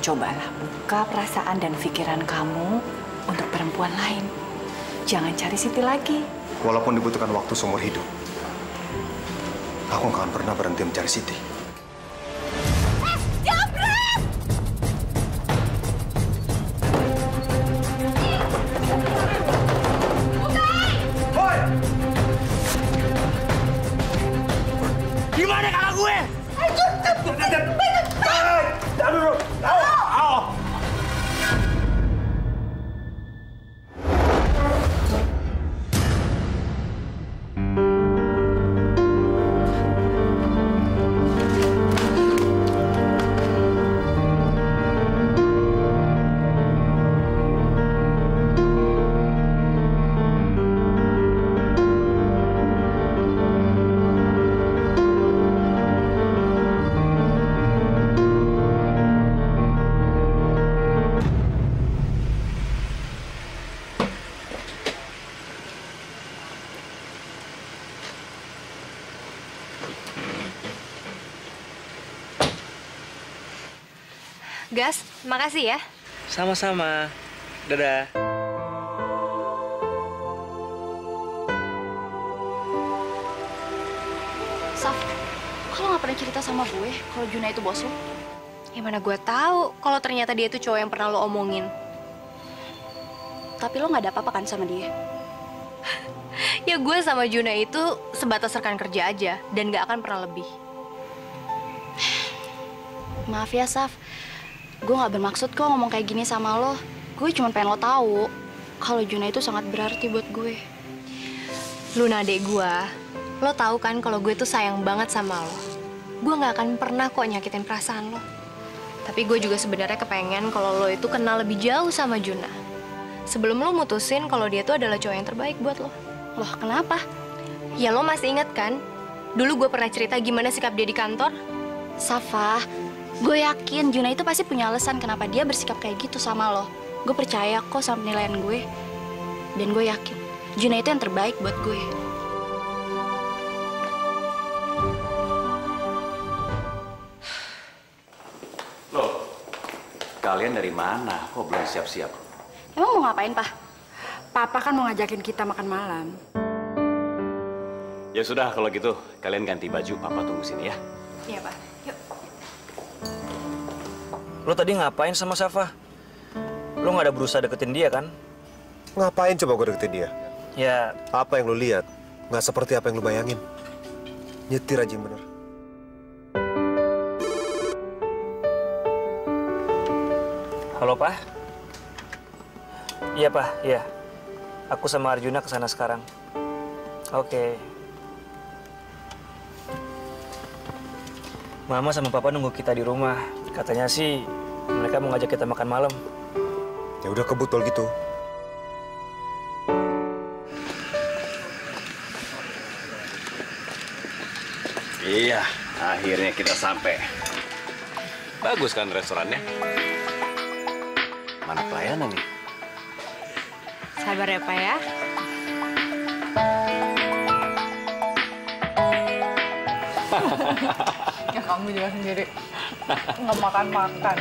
kamu cobalah buka perasaan dan pikiran kamu untuk perempuan lain. Jangan cari Siti lagi. Walaupun dibutuhkan waktu seumur hidup, aku nggak akan pernah berhenti mencari Siti. Gas, makasih ya. Sama-sama. Dadah. Saf, kalau nggak pernah cerita sama gue kalau Juna itu bos lo? Ya mana gue tahu kalau ternyata dia itu cowok yang pernah lo omongin. Tapi lo nggak ada apa-apa kan sama dia? Ya gue sama Juna itu sebatas rekan kerja aja dan nggak akan pernah lebih. Maaf ya, Saf. Gue gak bermaksud kok ngomong kayak gini sama lo. Gue cuma pengen lo tahu kalau Juna itu sangat berarti buat gue. Luna adek gue, lo tahu kan kalau gue tuh sayang banget sama lo. Gue gak akan pernah kok nyakitin perasaan lo. Tapi gue juga sebenarnya kepengen kalau lo itu kenal lebih jauh sama Juna. Sebelum lo mutusin kalau dia tuh adalah cowok yang terbaik buat lo. Loh, kenapa? Ya lo masih ingat kan? Dulu gue pernah cerita gimana sikap dia di kantor. Safa, gue yakin Juna itu pasti punya alasan kenapa dia bersikap kayak gitu sama lo. Gue percaya kok sama penilaian gue. Dan gue yakin Juna itu yang terbaik buat gue. Loh, kalian dari mana? Kok belum siap-siap? Emang mau ngapain, Pak? Papa kan mau ngajakin kita makan malam. Ya sudah, kalau gitu kalian ganti baju. Papa tunggu sini ya. Iya, Pak. Lo tadi ngapain sama Safa? Lo nggak ada berusaha deketin dia kan? Ngapain coba gue deketin dia? Ya... Apa yang lo lihat nggak seperti apa yang lo bayangin. Nyetir aja yang bener. Halo, Pak? Iya, Pak. Iya. Aku sama Arjuna kesana sekarang. Oke. Mama sama Papa nunggu kita di rumah. Katanya sih, mereka mau ngajak kita makan malam. Ya udah kebetul gitu. Iya, akhirnya kita sampai. Bagus kan restorannya? Mana pelayanan nih? Sabar ya, Pak ya. Ya kamu juga sendiri. Nggak makan-makan.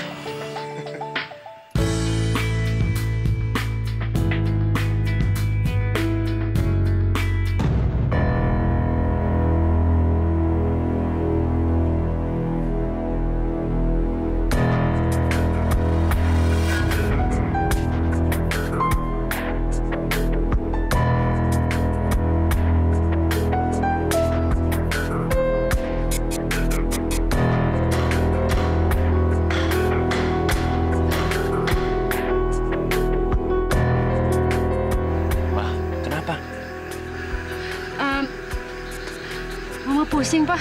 Pusing, Pak.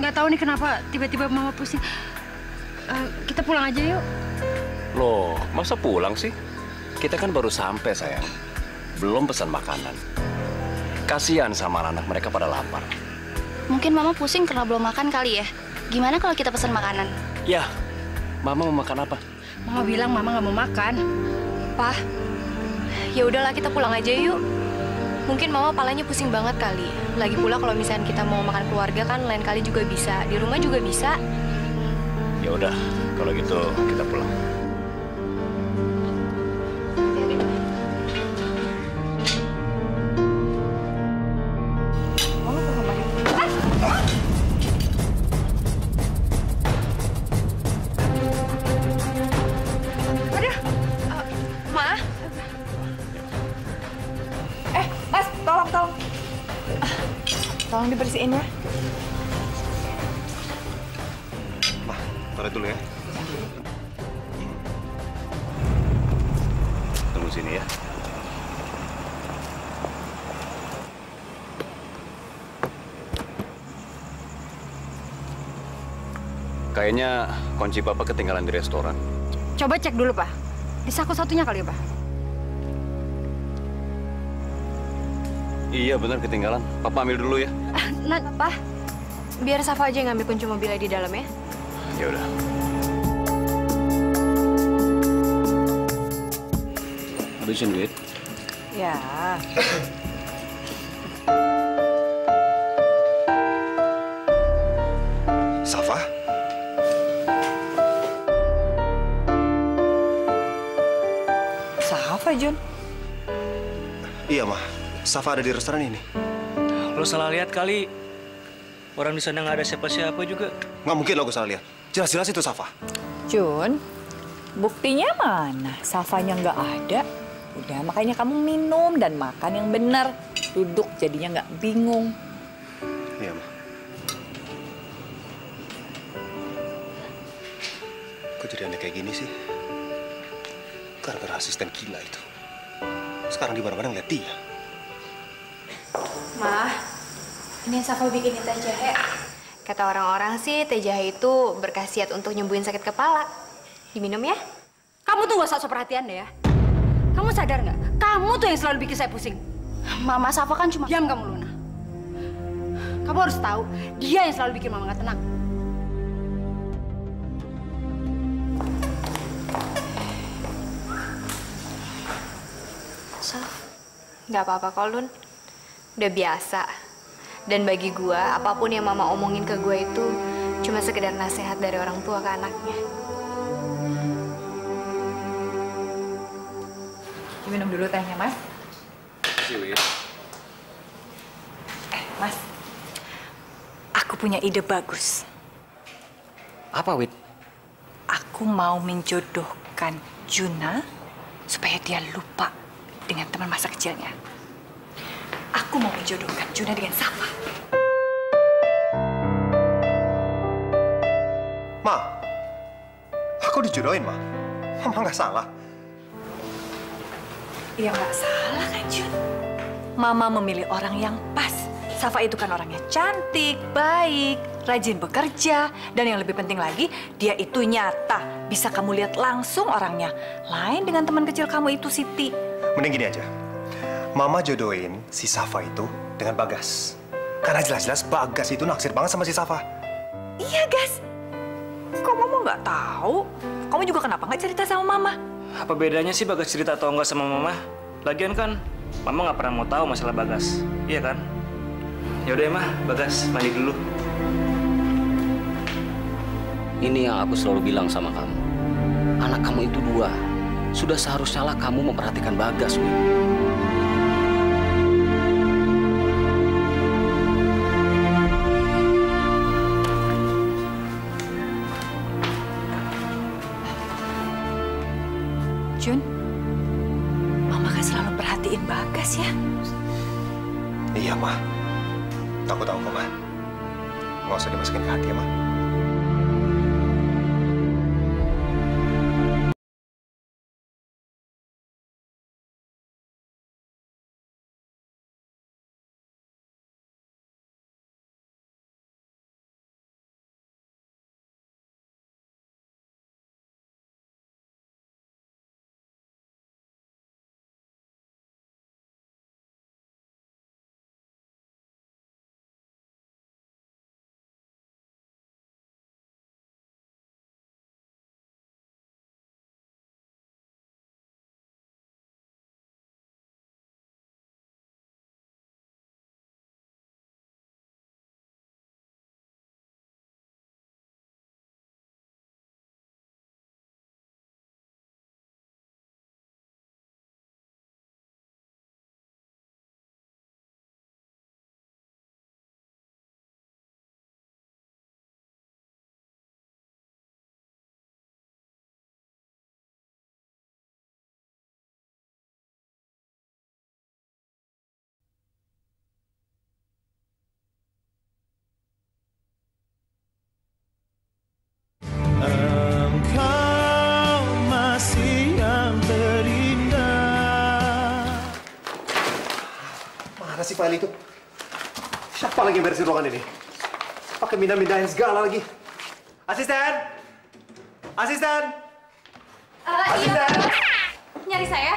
Nggak tahu nih kenapa tiba-tiba Mama pusing. Kita pulang aja yuk. Loh, masa pulang sih? Kita kan baru sampai, sayang. Belum pesan makanan. Kasihan sama anak mereka pada lapar. Mungkin Mama pusing karena belum makan kali ya. Gimana kalau kita pesan makanan? Ya, Mama mau makan apa? Mama bilang Mama nggak mau makan. Pak, ya udahlah kita pulang aja yuk. Mungkin Mama palanya pusing banget kali. Lagi pula kalau misalnya kita mau makan keluarga kan lain kali juga bisa. Di rumah juga bisa. Ya udah, kalau gitu kita pulang. Tolong dibersihin ya. Nah, taruh dulu ya. Tunggu sini ya. Kayaknya kunci Papa ketinggalan di restoran. Coba cek dulu, Pak. Di saku satunya kali ya, Pak. Iya, benar ketinggalan. Papa ambil dulu ya. Nah, Pak, biar Safa aja yang ngambil kunci mobilnya di dalam ya. Ya udah. Habisin duit. Ya. Safa? Safa, Jun? Iya, Ma. Safa ada di restoran ini. Lo salah lihat kali. Orang di sana nggak ada siapa-siapa juga. Nggak mungkin lo salah lihat. Jelas-jelas itu Safa. Jun, buktinya mana? Safanya nggak ada. Udah, makanya kamu minum dan makan yang benar. Duduk jadinya nggak bingung. Iya, Ma. Kok jadi aneh kayak gini sih? Gara-gara asisten gila itu. Sekarang di mana-mana ngeliat dia. Ma, ini yang Safa bikin teh jahe. Kata orang-orang sih, teh jahe itu berkhasiat untuk nyembuhin sakit kepala. Diminum ya? Kamu tuh gak usah sok perhatian deh ya. Kamu sadar nggak? Kamu tuh yang selalu bikin saya pusing. Mama Safa kan cuma... Diam kamu, Luna. Kamu harus tahu, dia yang selalu bikin Mama nggak tenang. Safa, nggak apa-apa kok, Lun. Udah biasa. Dan bagi gua, apapun yang Mama omongin ke gua itu cuma sekedar nasihat dari orang tua ke anaknya. Minum dulu tehnya, Mas. Terima kasih, Wid. Mas. Aku punya ide bagus. Apa, Wid? Aku mau menjodohkan Juna supaya dia lupa dengan teman masa kecilnya. Aku mau menjodohkan Juna dengan Safa. Ma, aku dijodohin, Ma. Mama nggak salah. Iya, nggak salah kan, Jun? Mama memilih orang yang pas. Safa itu kan orangnya cantik, baik, rajin bekerja. Dan yang lebih penting lagi, dia itu nyata. Bisa kamu lihat langsung orangnya. Lain dengan teman kecil kamu itu, Siti. Mending gini aja. Mama jodohin si Safa itu dengan Bagas. Karena jelas-jelas Bagas itu naksir banget sama si Safa. Iya, Gas. Kok Mama nggak tahu? Kamu juga kenapa nggak cerita sama Mama? Apa bedanya sih Bagas cerita atau nggak sama Mama? Lagian kan Mama nggak pernah mau tahu masalah Bagas. Iya kan? Yaudah ya, Ma. Bagas, mandi dulu. Ini yang aku selalu bilang sama kamu. Anak kamu itu dua. Sudah seharusnya lah kamu memperhatikan Bagas, Wid. Jun, Mama kan selalu perhatiin Bagas ya? Iya, Ma. Aku tahu kok, Ma. Nggak usah dimasukin ke hati ya, Ma. kasih file itu? Siapa lagi yang beresin ruangan ini? Pakai mindah-mindahin segala lagi. Asisten! Asisten! Asisten! Iya, nyari saya?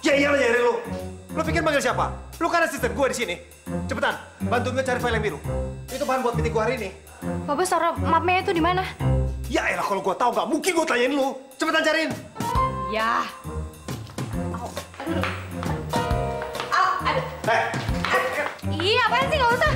Ya iyalah nyari lu. Lu pikir manggil siapa? Lu kan asisten gua di sini. Cepetan, bantu gue cari file yang biru. Itu bahan buat meeting gua hari ini. Bapak taruh mapnya itu di mana? Ya elah, kalau gua tahu nggak mungkin gua tanyain lu. Cepetan cariin. Ya. Au. Aduh. Au, aduh. Iya, apaan sih, nggak usah.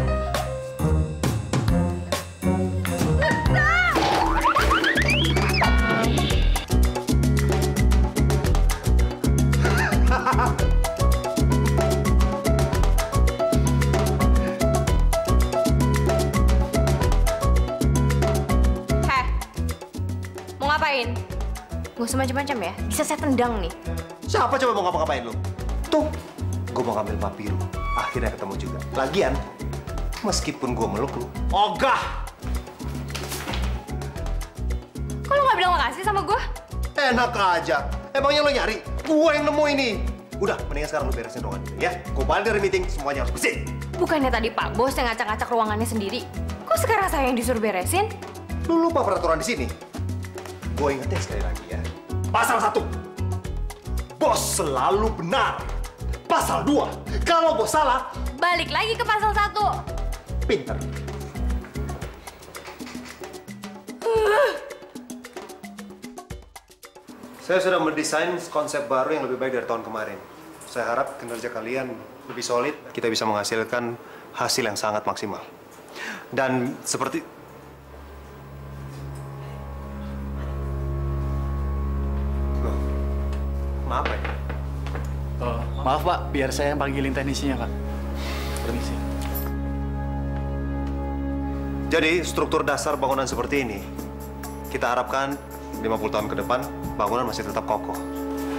Gak usah macam-macam ya, bisa saya tendang nih. Siapa coba mau ngapa-ngapain lu? Tuh, gue mau ngambil map biru. Akhirnya ketemu juga. Lagian, meskipun gue meluk lu, ogah! Kok lu gak bilang makasih sama gue? Enak aja. Emangnya lu nyari? Gue yang nemu ini. Udah, mendingan sekarang lu beresin ruangan ini ya. Gue balik dari meeting, semuanya harus bersih. Bukannya tadi Pak Bos yang ngacak-ngacak ruangannya sendiri. Kok sekarang saya yang disuruh beresin? Lu lupa peraturan di sini. Gue ingetin sekali lagi ya. Pasal 1, bos selalu benar. Pasal 2, kalau bos salah... Balik lagi ke pasal 1. Pinter. Saya sudah mendesain konsep baru yang lebih baik dari tahun kemarin. Saya harap kinerja kalian lebih solid. Kita bisa menghasilkan hasil yang sangat maksimal. Dan seperti... Maaf, Pak. Oh, maaf, Pak. Biar saya yang panggilin teknisinya, Pak. Permisi. Jadi, struktur dasar bangunan seperti ini, kita harapkan 50 tahun ke depan, bangunan masih tetap kokoh,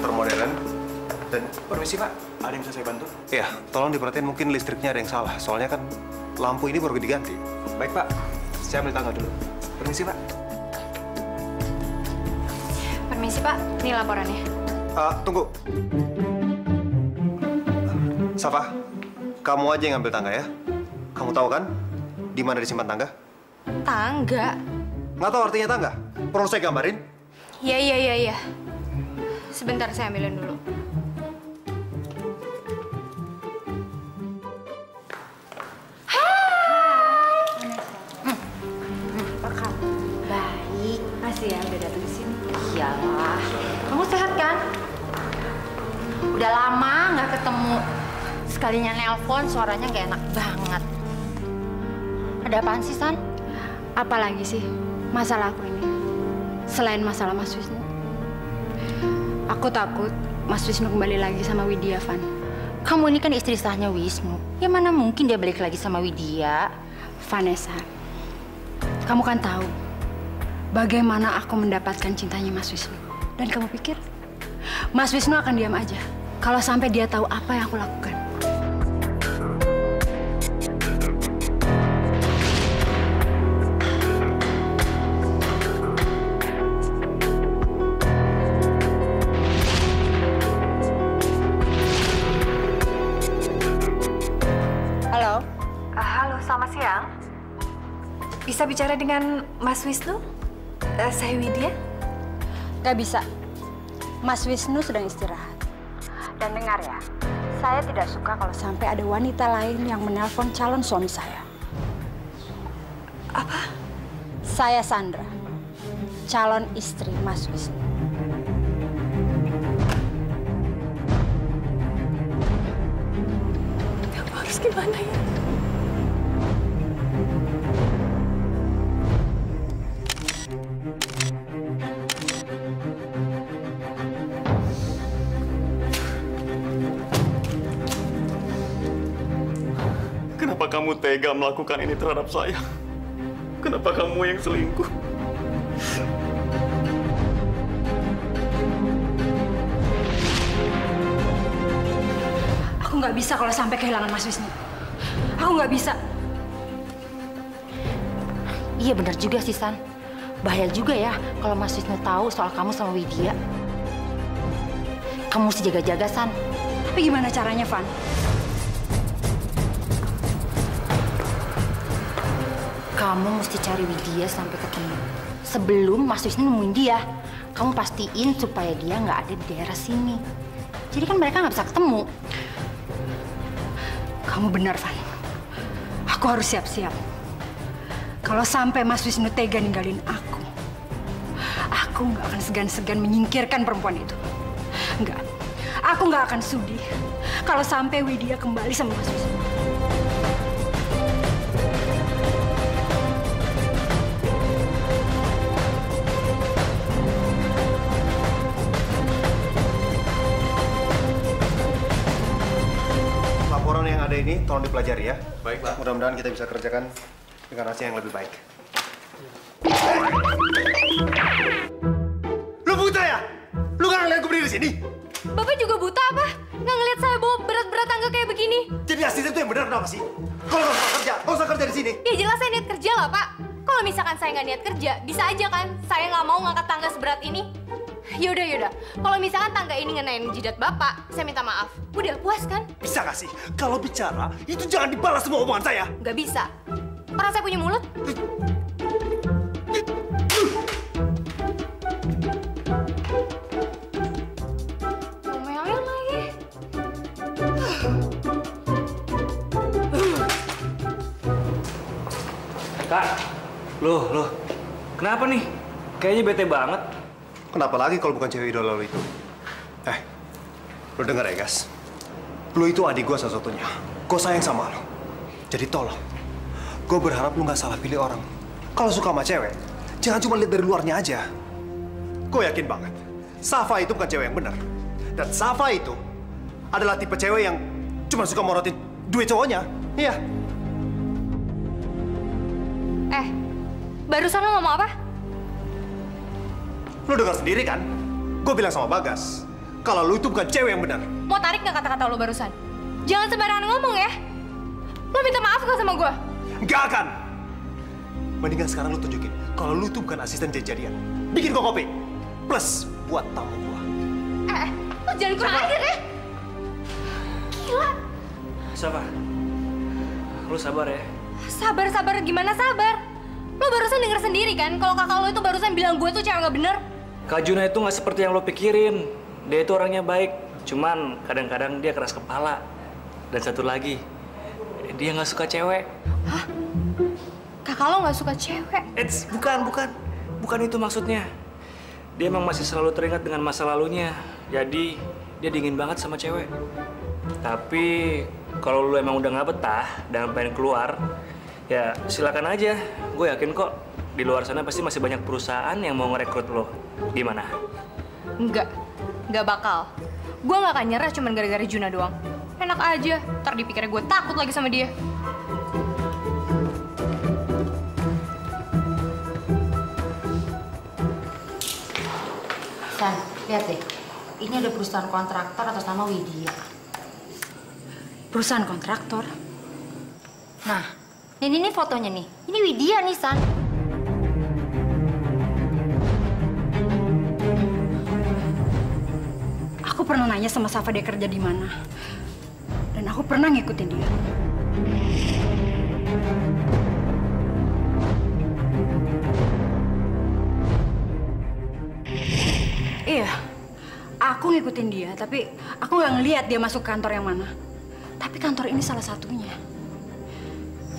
termodern, dan... Permisi, Pak. Ada yang bisa saya bantu? Iya, tolong diperhatiin, mungkin listriknya ada yang salah. Soalnya kan lampu ini baru diganti. Baik, Pak. Saya ambil tanggal dulu. Permisi, Pak. Permisi, Pak. Ini laporannya. Tunggu. Safa, kamu aja yang ambil tangga ya. Kamu tahu kan di mana disimpan tangga? Tangga? Nggak tahu artinya tangga? Perlu saya gambarin? Iya. Sebentar, saya ambilin dulu. Hai! Apa kabar? Baik. Masih ya, udah datang ke sini? Iyalah. Kamu sehat kan? Udah lama nggak ketemu. Sekalinya nelpon, suaranya nggak enak banget. Ada apaan sih, San? Apalagi sih masalah aku ini? Selain masalah Mas Wisnu. Aku takut Mas Wisnu kembali lagi sama Widya, Van. Kamu ini kan istri sahnya Wisnu. Ya mana mungkin dia balik lagi sama Widya. Vanessa, kamu kan tahu bagaimana aku mendapatkan cintanya Mas Wisnu. Dan kamu pikir Mas Wisnu akan diam aja kalau sampai dia tahu apa yang aku lakukan? Halo? Halo, selamat siang. Bisa bicara dengan Mas Wisnu? Saya Widya. Gak bisa. Mas Wisnu sedang istirahat. Dan dengar ya, saya tidak suka kalau sampai ada wanita lain yang menelpon calon suami saya. Apa? Saya Sandra, calon istri Mas Wisnu. Aku harus gimana ya? Kamu tega melakukan ini terhadap saya. Kenapa kamu yang selingkuh? Aku nggak bisa kalau sampai kehilangan Mas Wisnu. Aku nggak bisa. Iya benar juga sih, San. Bahaya juga ya kalau Mas Wisnu tahu soal kamu sama Widya. Kamu mesti jaga-jaga, San. Tapi gimana caranya, Van? Kamu mesti cari Widya sampai ketemu. Sebelum Mas Wisnu nemuin dia, kamu pastiin supaya dia nggak ada di daerah sini. Jadi kan mereka nggak bisa ketemu. Kamu benar, Fahim. Aku harus siap-siap. Kalau sampai Mas Wisnu tega ninggalin aku nggak akan segan-segan menyingkirkan perempuan itu. Nggak. Aku nggak akan sudi kalau sampai Widya kembali sama Mas Wisnu. Laporan yang ada ini tolong dipelajari ya. Baik, Pak. Mudah-mudahan kita bisa kerjakan dengan hasil yang lebih baik. Lu buta ya? Lu nggak ngeliat gue berdiri di sini? Bapak juga buta apa? Nggak ngeliat saya bawa berat-berat tangga kayak begini? Jadi asisten itu yang benar kenapa sih? Kalau nggak usah kerja, nggak usah kerja di sini. Ya jelas saya niat kerja lah, Pak. Kalau misalkan saya nggak niat kerja, bisa aja kan? Saya nggak mau ngangkat tangga seberat ini. Yaudah. Kalau misalkan tangga ini ngenain jidat Bapak, saya minta maaf. Udah puas kan? Bisa nggak sih? Kalau bicara, itu jangan dibalas semua omongan saya. Nggak bisa. Orang saya punya mulut. Kak, loh, kenapa nih? Kayaknya bete banget. Kenapa lagi kalau bukan cewek idola lo itu? Lo denger ya, guys. Lo itu adik gue satu-satunya. Gue sayang sama lo. Jadi tolong. Gue berharap lo nggak salah pilih orang. Kalau suka sama cewek, jangan cuma lihat dari luarnya aja. Gue yakin banget, Safa itu bukan cewek yang benar. Dan Safa itu adalah tipe cewek yang cuma suka morotin duit cowoknya. Iya. Barusan lo ngomong apa? Lo dengar sendiri kan? Gue bilang sama Bagas, kalau lo itu bukan cewek yang benar. Mau tarik nggak kata-kata lo barusan? Jangan sembarangan ngomong ya. Lo minta maaf gak sama gue? Nggak akan. Mendingan sekarang lo tunjukin kalau lo itu bukan asisten jadian. Bikin gue kopi. Plus buat tamu gue. Lo jangan kurang ajar ya. Gila. Sabar. Lo sabar ya. Sabar gimana sabar? Lo barusan denger sendiri kan kalau kakak lo itu barusan bilang gue tuh cewek gak bener. Kak Juna itu gak seperti yang lo pikirin. Dia itu orangnya baik, cuman kadang-kadang dia keras kepala. Dan satu lagi, dia gak suka cewek. Hah? Kakak lo gak suka cewek? Bukan itu maksudnya. Dia emang masih selalu teringat dengan masa lalunya. Jadi dia dingin banget sama cewek. Tapi kalau lo emang udah gak betah dan pengen keluar, ya silakan aja. Gue yakin kok di luar sana pasti masih banyak perusahaan yang mau ngerekrut lo. Gimana? Nggak bakal. Gue nggak akan nyerah cuma gara-gara Juna doang. Enak aja, ntar dipikirnya gue takut lagi sama dia. San, lihat deh. Ini ada perusahaan kontraktor atas nama Widya. Perusahaan kontraktor? Nah, ini fotonya nih. Ini Widya nih, San. Aku pernah nanya sama Safa dia kerja di mana. Dan aku pernah ngikutin dia. Iya, aku ngikutin dia, tapi aku nggak ngeliat dia masuk kantor yang mana. Tapi kantor ini salah satunya.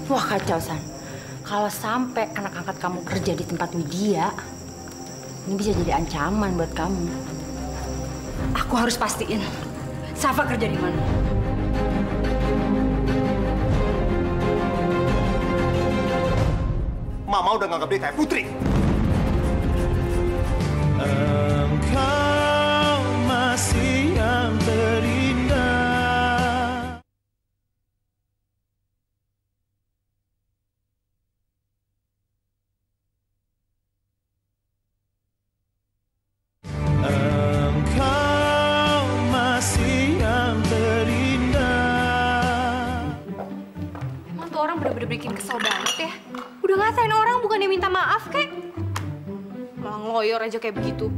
Wah kacau, San. Kalau sampai anak angkat kamu kerja di tempat Widya, ini bisa jadi ancaman buat kamu. Aku harus pastiin Safa kerja di mana. Mama udah nganggap dia kayak Putri. Engkau masih yang terindah. Bikin kesel banget ya. Udah ngatain orang bukan yang minta maaf kek. Malah ngeloyor aja kayak begitu.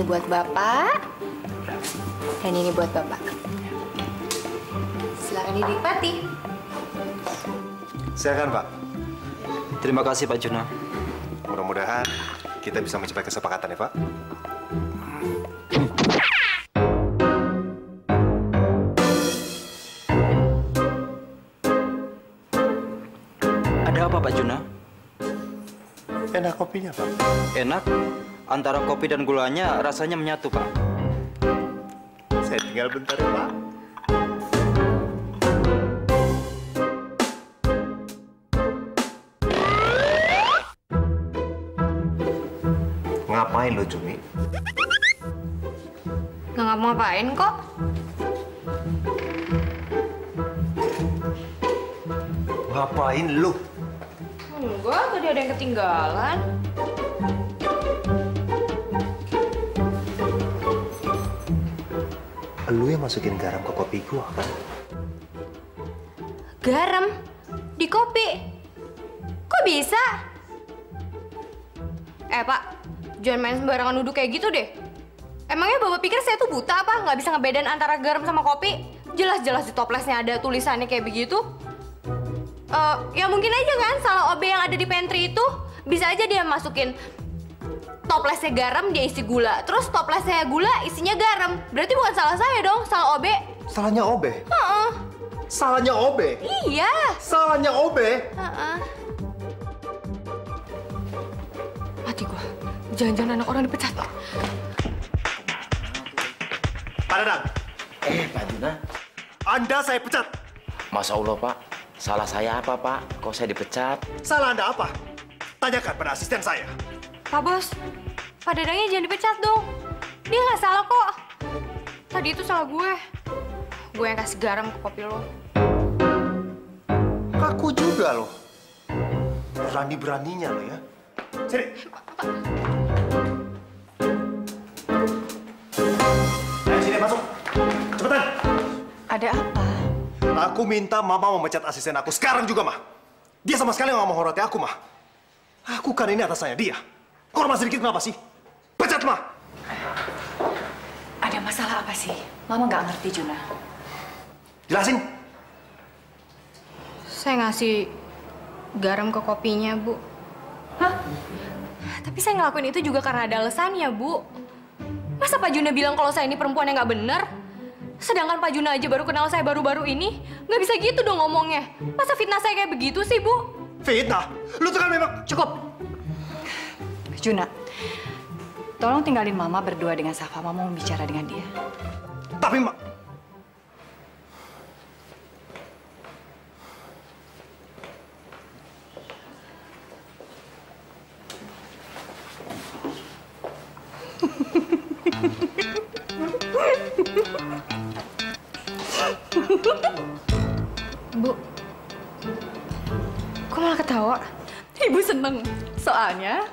Ini buat Bapak. Dan ini buat Bapak. Silakan dinikmati. Silakan, Pak. Terima kasih, Pak Juna. Mudah-mudahan kita bisa mencapai kesepakatan ya, Pak. Ada apa, Pak Juna? Enak kopinya, Pak. Enak? Antara kopi dan gulanya rasanya menyatu, Pak. Saya tinggal bentar ya, Pak. Ngapain lo, Jumi? Nggak ngapa-ngapain kok. Ngapain lo? Enggak, tadi ada yang ketinggalan. Lu yang masukin garam ke kopi gua, kan? Garam? Di kopi? Kok bisa? Pak, jangan main sembarangan nuduh kayak gitu deh. Emangnya Bapak pikir saya tuh buta apa? Nggak bisa ngebedain antara garam sama kopi? Jelas-jelas di toplesnya ada tulisannya kayak begitu. Ya mungkin aja kan salah OB yang ada di pantry itu. Bisa aja dia masukin toplesnya garam, dia isi gula. Terus toplesnya gula, isinya garam. Berarti bukan salah saya dong, salah OB. Salahnya OB? Heeh. Salahnya OB? Iya. Salahnya OB? Heeh. Mati gua. Jangan-jangan anak orang dipecat. Pak Dadang. Pak Juna. Anda saya pecat. Masya Allah, Pak. Salah saya apa, Pak? Kok saya dipecat? Salah Anda apa? Tanyakan pada asisten saya. Pak Bos, Pak Dadangnya jangan dipecat dong. Dia nggak salah kok. Tadi itu salah gue. Gue yang kasih garam ke kopi lo. Kaku juga lo. Berani-beraninya lo ya. Sini. Ayo sini masuk. Cepetan. Ada apa? Aku minta Mama memecat asisten aku sekarang juga, Ma. Dia sama sekali nggak menghormati aku, Ma. Aku kan ini atasannya dia. Korban sedikit kenapa sih? Pecat, Ma! Ada masalah apa sih? Mama nggak ngerti, Juna. Jelasin! Saya ngasih garam ke kopinya, Bu. Hah? Tapi saya ngelakuin itu juga karena ada alasannya, Bu. Masa Pak Juna bilang kalau saya ini perempuan yang nggak bener? Sedangkan Pak Juna aja baru kenal saya baru-baru ini. Nggak bisa gitu dong ngomongnya. Masa fitnah saya kayak begitu sih, Bu? Fitnah? Lu tuh kan memang... Cukup! Juna, tolong tinggalin Mama berdua dengan Safa. Mama mau bicara dengan dia. Tapi, Ma... Bu, kok malah ketawa? Ibu seneng, soalnya...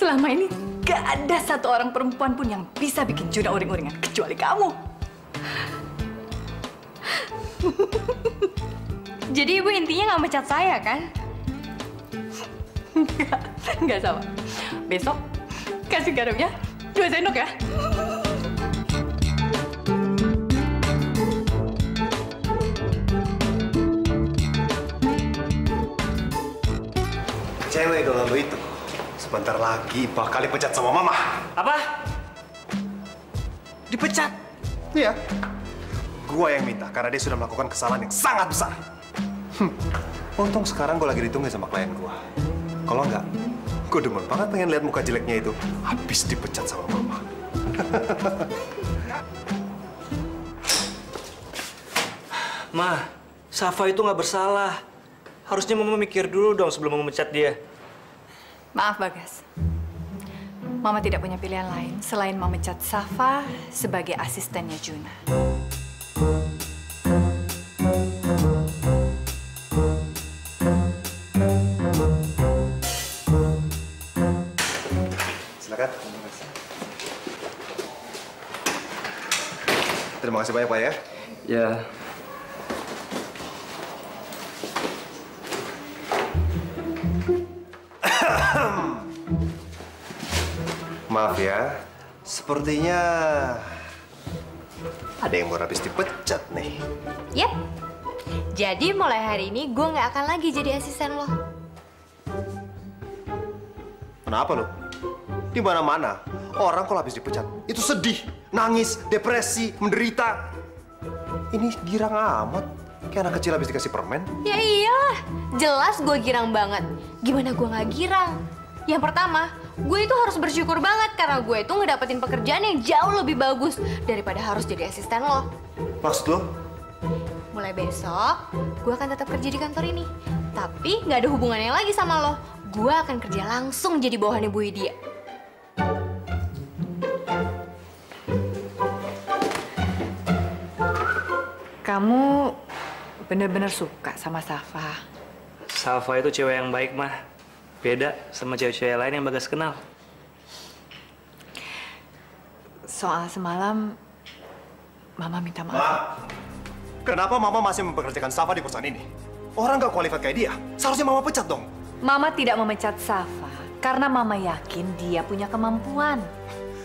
Selama ini gak ada satu orang perempuan pun yang bisa bikin Juna uring-uringan, kecuali kamu. Jadi ibu intinya gak mecat saya, kan? Enggak sama. Besok kasih garamnya 2 sendok ya. Cewek kalau lo itu. Sebentar lagi bakal dipecat sama Mama. Apa? Dipecat? Iya. Gua yang minta karena dia sudah melakukan kesalahan yang sangat besar. Untung sekarang gua lagi ditunggu sama klien gua. Kalau enggak, gua demen banget pengen lihat muka jeleknya itu habis dipecat sama Mama. Ma, Safa itu nggak bersalah. Harusnya Mama mikir dulu dong sebelum memecat dia. Maaf, Bagas. Mama tidak punya pilihan lain selain memecat Safa sebagai asistennya Juna. Silakan. Terima kasih banyak, Pak, ya. Ya. Maaf ya, Sepertinya ada yang baru habis dipecat nih. Yap. Jadi mulai hari ini gue nggak akan lagi jadi asisten lo. Kenapa lo? Di mana-mana orang kalau habis dipecat itu sedih, nangis, depresi, menderita. Ini girang amat, kayak anak kecil habis dikasih permen. Ya iyalah, jelas gue girang banget. Gimana gue nggak girang? Yang pertama, gue itu harus bersyukur banget karena gue itu ngedapetin pekerjaan yang jauh lebih bagus daripada harus jadi asisten lo. Maksud lo? Mulai besok, gue akan tetap kerja di kantor ini. Tapi nggak ada hubungannya lagi sama lo. Gue akan kerja langsung jadi bawahannya Bu Widya. Kamu bener-bener suka sama Safa. Safa itu cewek yang baik, mah. Beda sama cewek-cewek lain yang Bagas kenal. Soal semalam, Mama minta maaf. Ma, kenapa Mama masih mempekerjakan Safa di perusahaan ini? Orang gak qualified kayak dia. Seharusnya Mama pecat dong. Mama tidak memecat Safa karena Mama yakin dia punya kemampuan.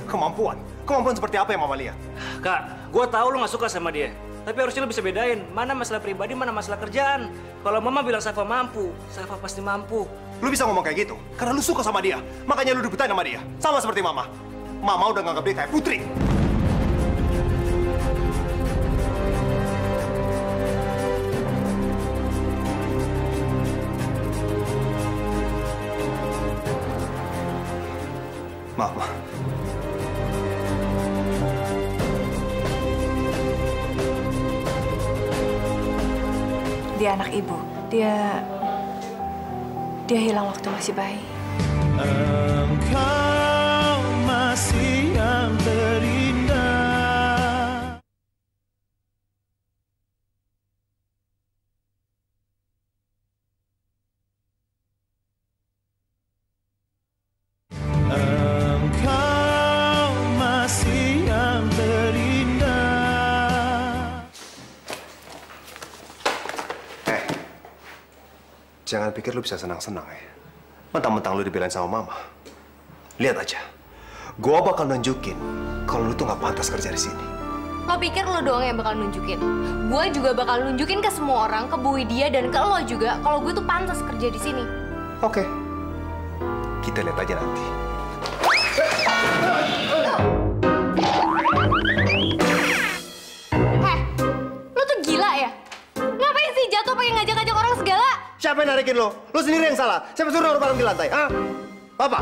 Kemampuan? Kemampuan seperti apa yang Mama lihat? Kak, gue tahu lo gak suka sama dia. Tapi harusnya lo bisa bedain mana masalah pribadi, mana masalah kerjaan. Kalau Mama bilang Safa mampu, Safa pasti mampu. Lo bisa ngomong kayak gitu karena lo suka sama dia. Makanya lo dibutain sama dia. Sama seperti Mama. Mama udah nganggap dia kayak Putri. Maaf, Ma. Dia anak ibu. Dia hilang waktu masih bayi. Engkau masih yang terindah. Jangan pikir lu bisa senang-senang ya. Mentang-mentang lu dibelain sama Mama. Lihat aja. Gua bakal nunjukin kalau lu tuh nggak pantas kerja di sini. Lo pikir lo doang yang bakal nunjukin? Gua juga bakal nunjukin ke semua orang, ke Bu Widya dan ke lo juga kalau gue tuh pantas kerja di sini. Oke. Kita lihat aja nanti. Heh, lo tuh gila ya? Ngapain sih jatuh pakai ngajak-ngajak orang segala? Siapa yang narikin lo? Lo sendiri yang salah. Siapa suruh naruh barang di lantai? Ah, Papa?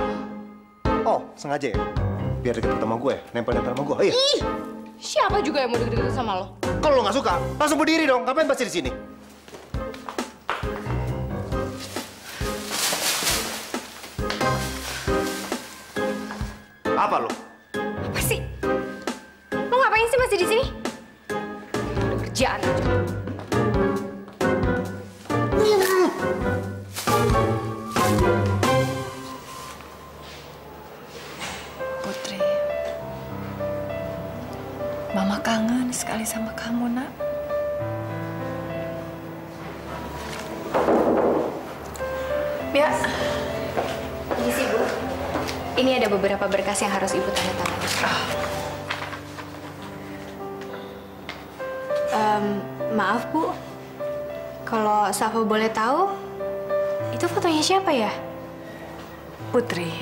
Oh, sengaja ya? Biar deket sama gue, nempel-nempel sama gue. Iya. Ih, siapa juga yang mau deket-deket sama lo? Kalau lo nggak suka, langsung berdiri dong. Ngapain pasti di sini? Apa lo? Apa sih? Lo ngapain sih masih di sini? Udah kerjaan aja. Putri, Mama kangen sekali sama kamu, Nak. Ya, ini sih, Bu. Ini ada beberapa berkas yang harus Ibu tanda tangan. Maaf, Bu. Kalau Safa boleh tahu, itu fotonya siapa ya? Putri.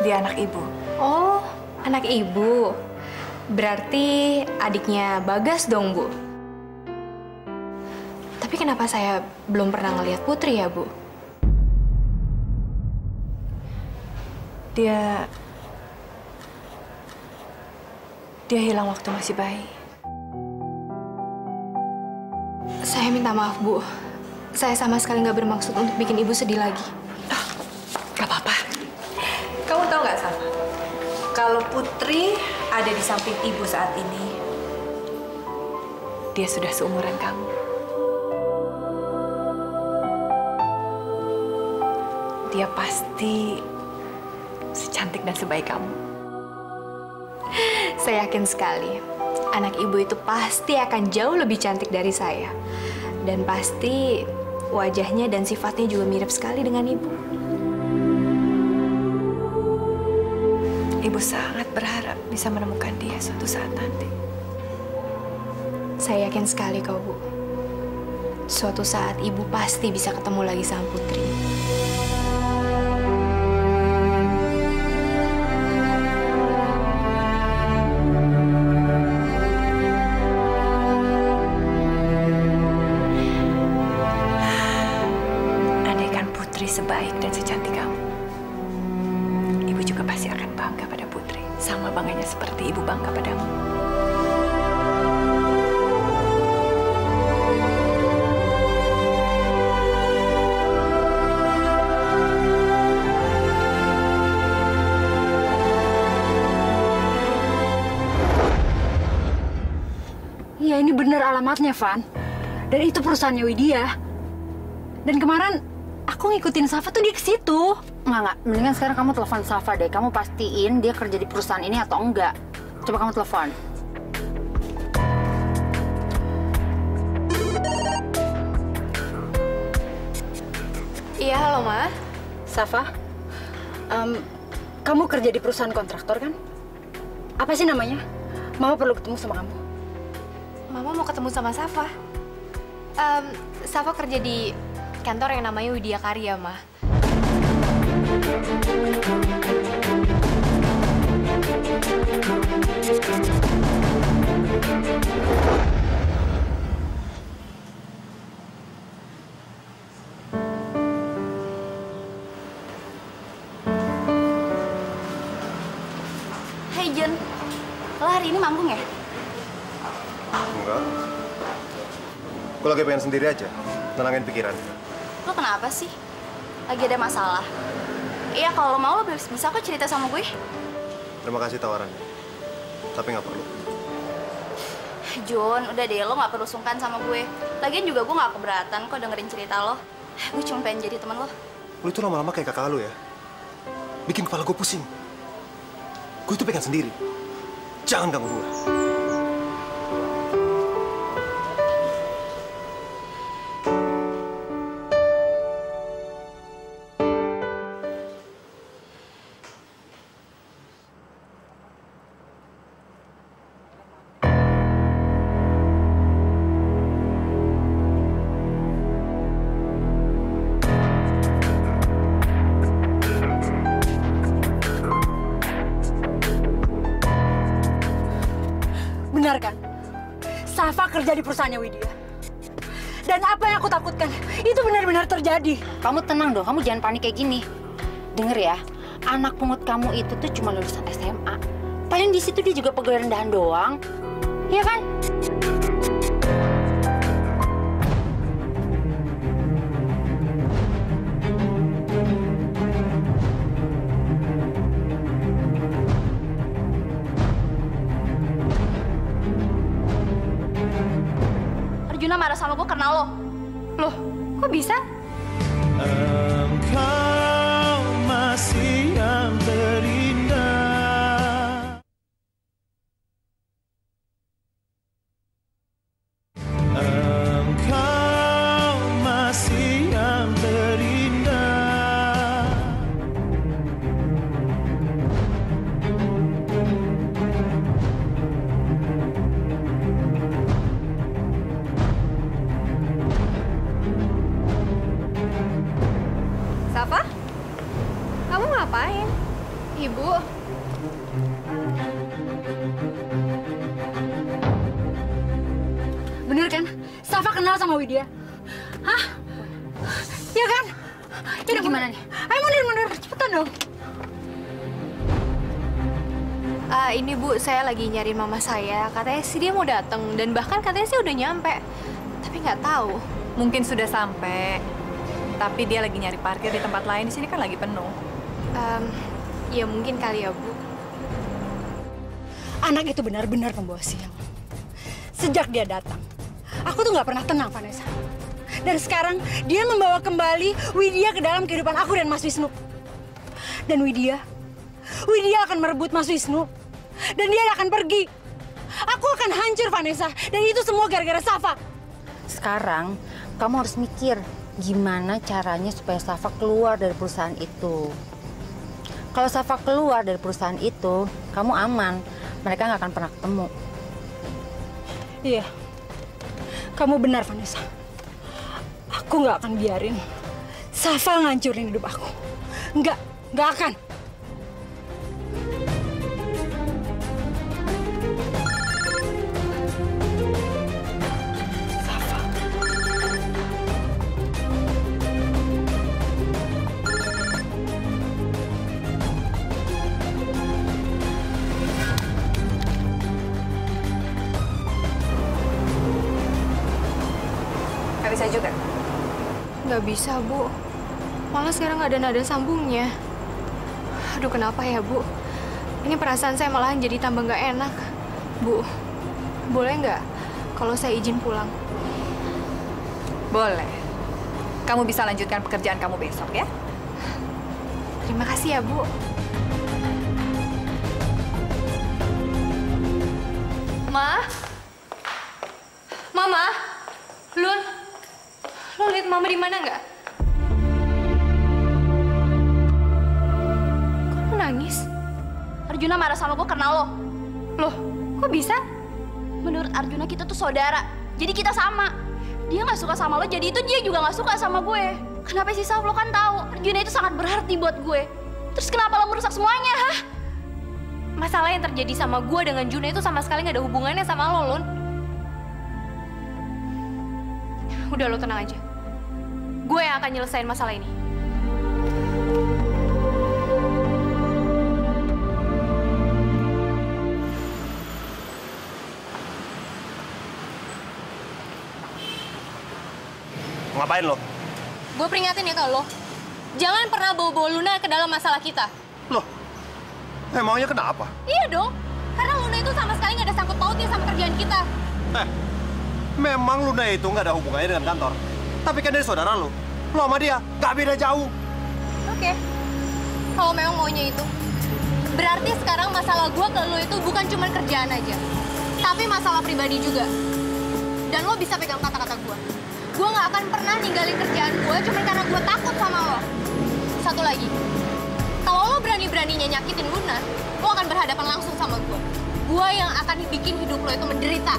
Dia anak ibu. Oh, anak ibu. Berarti adiknya Bagas dong, Bu. Tapi kenapa saya belum pernah ngelihat Putri ya, Bu? Dia hilang waktu masih bayi. Saya minta maaf, Bu. Saya sama sekali nggak bermaksud untuk bikin Ibu sedih lagi. Oh, gak apa-apa. Kamu tahu nggak, Salma? Kalau Putri ada di samping Ibu saat ini, dia sudah seumuran kamu. Dia pasti secantik dan sebaik kamu. Saya yakin sekali. Anak Ibu itu pasti akan jauh lebih cantik dari saya. Dan pasti wajahnya dan sifatnya juga mirip sekali dengan Ibu. Ibu sangat berharap bisa menemukan dia suatu saat nanti. Saya yakin sekali kau, Bu. Suatu saat Ibu pasti bisa ketemu lagi sama Putri. Andaikan Putri sebaik dan secantik kamu, Ibu juga pasti akan bangga pada Putri. Sama bangganya seperti Ibu bangga padamu. Iya, ini bener alamatnya, Van. Dan itu perusahaannya Widya. Dan kemarin aku ngikutin Safa tuh dia ke situ. Enggak. Mendingan sekarang kamu telepon Safa deh. Kamu pastiin dia kerja di perusahaan ini atau enggak. Coba kamu telepon. Iya, halo, Ma. Safa, kamu kerja di perusahaan kontraktor, kan? Apa sih namanya? Mama perlu ketemu sama kamu. Mama mau ketemu sama Safa. Safa kerja di kantor yang namanya Widya Karya, Ma. Hai Jun, lo hari ini manggung ya? Enggak. Gue lagi pengen sendiri aja, tenangin pikiran. Lo kenapa sih? Lagi ada masalah? Iya, kalau lo mau, lo bisa kok cerita sama gue. Terima kasih tawarannya, tapi nggak perlu. Jun, udah deh, lo nggak perlu sungkan sama gue. Lagian juga gue nggak keberatan kok dengerin cerita lo. Gue cuma pengen jadi teman lo. Lo itu lama-lama kayak kakak lo ya. Bikin kepala gue pusing. Gue itu pengen sendiri. Jangan ganggu gue. Benar kan? Safa kerja di perusahaannya Widya. Dan apa yang aku takutkan, itu benar-benar terjadi. Kamu tenang dong, kamu jangan panik kayak gini. Dengar ya, anak pungut kamu itu tuh cuma lulusan SMA. Paling di situ dia juga pegawai rendahan doang. Iya kan? Juna marah sama gue karena lo. Loh, kok bisa? Engkau masih yang terindah. Engkau masih yang terindah. Safa? Kamu ngapain? Ibu? Bener kan? Safa kenal sama Widya? Hah? Iya kan? Ini gimana nih? Ayo mundur, cepetan dong. Ini Bu, saya lagi nyariin mama saya. Katanya sih dia mau datang dan bahkan katanya sih udah nyampe. Tapi nggak tahu. Mungkin sudah sampai. Tapi dia lagi nyari parkir di tempat lain, di sini kan lagi penuh. Ya mungkin kali ya, Bu. Anak itu benar-benar pembawa sial. Sejak dia datang, aku tuh nggak pernah tenang, Vanessa. Dan sekarang dia membawa kembali Widya ke dalam kehidupan aku dan Mas Wisnu. Dan Widya akan merebut Mas Wisnu. Dan dia akan pergi. Aku akan hancur, Vanessa. Dan itu semua gara-gara Safa. Sekarang kamu harus mikir. Gimana caranya supaya Safa keluar dari perusahaan itu? Kalau Safa keluar dari perusahaan itu, kamu aman. Mereka nggak akan pernah ketemu. Iya. Kamu benar, Vanessa. Aku nggak akan biarin Safa ngancurin hidup aku. Nggak akan. Nggak bisa, Bu. Malah sekarang nggak ada nada sambungnya. Aduh, kenapa ya, Bu? Ini perasaan saya malahan jadi tambah nggak enak. Bu, boleh nggak kalau saya izin pulang? Boleh. Kamu bisa lanjutkan pekerjaan kamu besok, ya? Terima kasih ya, Bu. Mama? Lun? Lo lihat Mama di mana nggak? Kok lo nangis? Arjuna marah sama gue karena lo. Loh, kok bisa? Menurut Arjuna kita tuh saudara, jadi kita sama. Dia nggak suka sama lo, jadi itu dia juga nggak suka sama gue. Kenapa sih, Saf? Lo kan tahu Arjuna itu sangat berarti buat gue. Terus kenapa lo merusak semuanya, hah? Masalah yang terjadi sama gue dengan Juna itu sama sekali nggak ada hubungannya sama lo, Lun. Udah, lo tenang aja. Gue yang akan nyelesain masalah ini. Ngapain lo? Gue peringatin ya ke lo. Jangan pernah bawa-bawa Luna ke dalam masalah kita. Loh? Emangnya kenapa? Iya dong. Karena Luna itu sama sekali nggak ada sangkut pautnya sama kerjaan kita. Memang Luna itu nggak ada hubungannya dengan kantor. Tapi kan dari saudara lo. Lo sama dia nggak beda jauh. Oke. Kalau memang maunya itu. Berarti sekarang masalah gue ke lo itu bukan cuma kerjaan aja. Tapi masalah pribadi juga. Dan lo bisa pegang kata-kata gue. Gue nggak akan pernah ninggalin kerjaan gue cuma karena gue takut sama lo. Satu lagi. Kalau lo berani-beraninya nyakitin Luna, lo akan berhadapan langsung sama gue. Gue yang akan bikin hidup lo itu menderita.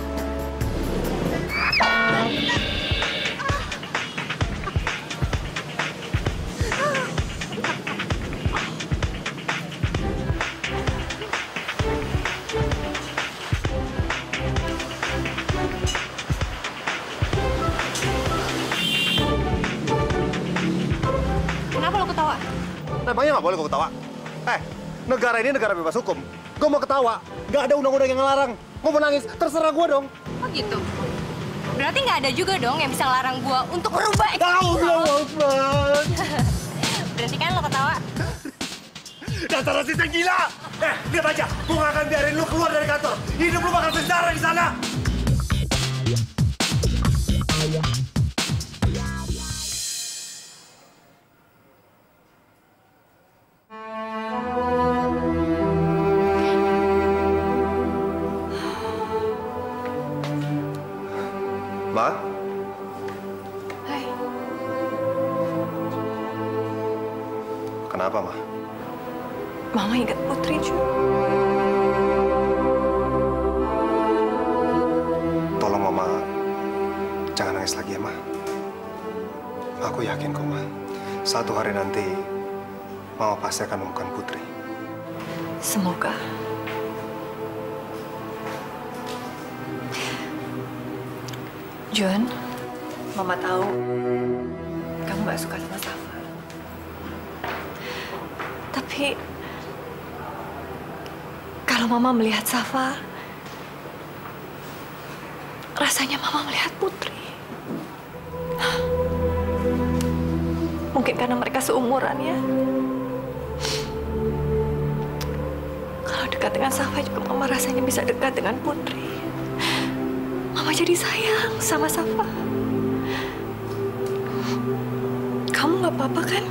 Kenapa lo ketawa? Emangnya nggak boleh gue ketawa? Negara ini negara bebas hukum. Gue mau ketawa, nggak ada undang-undang yang ngelarang. Gue mau nangis, terserah gue dong. Oh gitu? Berarti nggak ada juga dong yang bisa larang gua untuk merubah ekspresi lo. Berarti kan lo ketawa? Dasar rasis yang gila! Lihat aja, gua nggak akan biarin lo keluar dari kantor. Hidup lo bakal sengsara di sana. Kenapa, Ma? Mama ingat Putri, Ju. Tolong, Mama. Jangan nangis lagi ya, Ma. Aku yakin kok, Ma. Satu hari nanti, Mama pasti akan menemukan Putri. Semoga. Jun, Mama tahu kamu gak suka sama Safa. Tapi kalau Mama melihat Safa, rasanya Mama melihat Putri. Mungkin karena mereka seumuran ya. Kalau dekat dengan Safa juga Mama rasanya bisa dekat dengan Putri. Mama jadi sayang sama Safa. Kamu nggak apa-apa kan?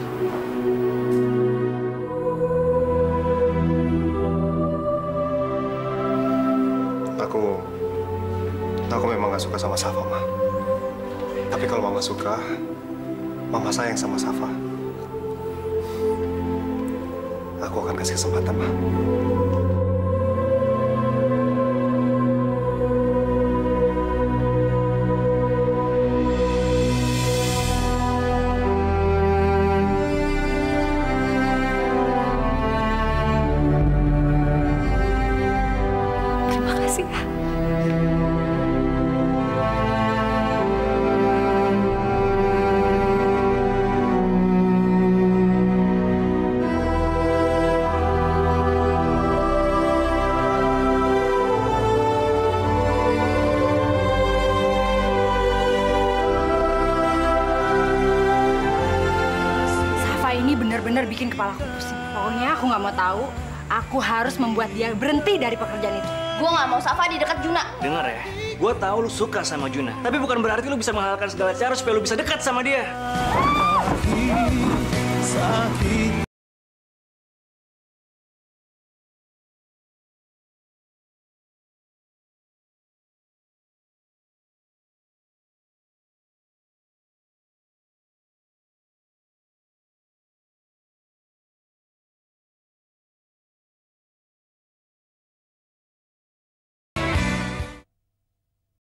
Aku memang gak suka sama Safa, Ma. Tapi kalau Mama suka, Mama sayang sama Safa. Aku akan kasih kesempatan, Ma. Buat dia berhenti dari pekerjaan itu. Gue nggak mau Safa di dekat Juna. Dengar ya, gue tahu lu suka sama Juna, tapi bukan berarti lu bisa menghalalkan segala cara supaya lu bisa dekat sama dia.